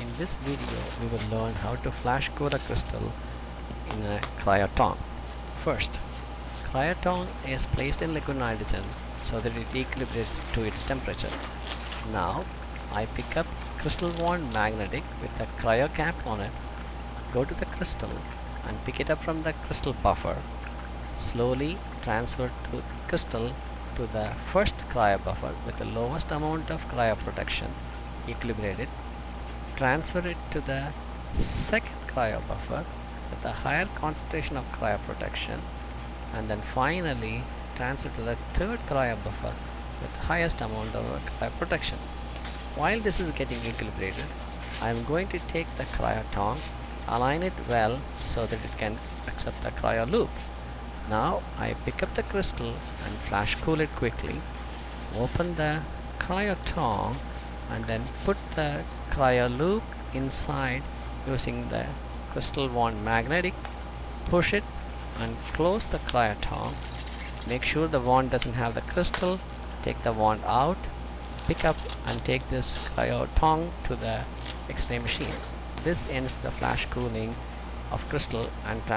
In this video, we will learn how to flash code a crystal in a cryo-tong. First, cryo-tong is placed in liquid nitrogen so that it equilibrates to its temperature. Now, I pick up crystal worn magnetic with a cryo-cap on it, go to the crystal and pick it up from the crystal buffer. Slowly transfer to crystal to the first cryo-buffer with the lowest amount of cryo-protection, equilibrate it, transfer it to the second cryo-buffer with a higher concentration of cryo-protection, and then finally transfer to the third cryo-buffer with the highest amount of cryo-protection. While this is getting equilibrated, I am going to take the cryo-tong, align it well so that it can accept the cryo-loop. Now I pick up the crystal and flash cool it quickly, open the cryo-tong and then put the cryo-loop inside using the crystal wand magnetic, push it and close the cryo-tong. Make sure the wand doesn't have the crystal, take the wand out, pick up and take this cryo-tong to the X-ray machine. This ends the flash cooling of crystal and transfer.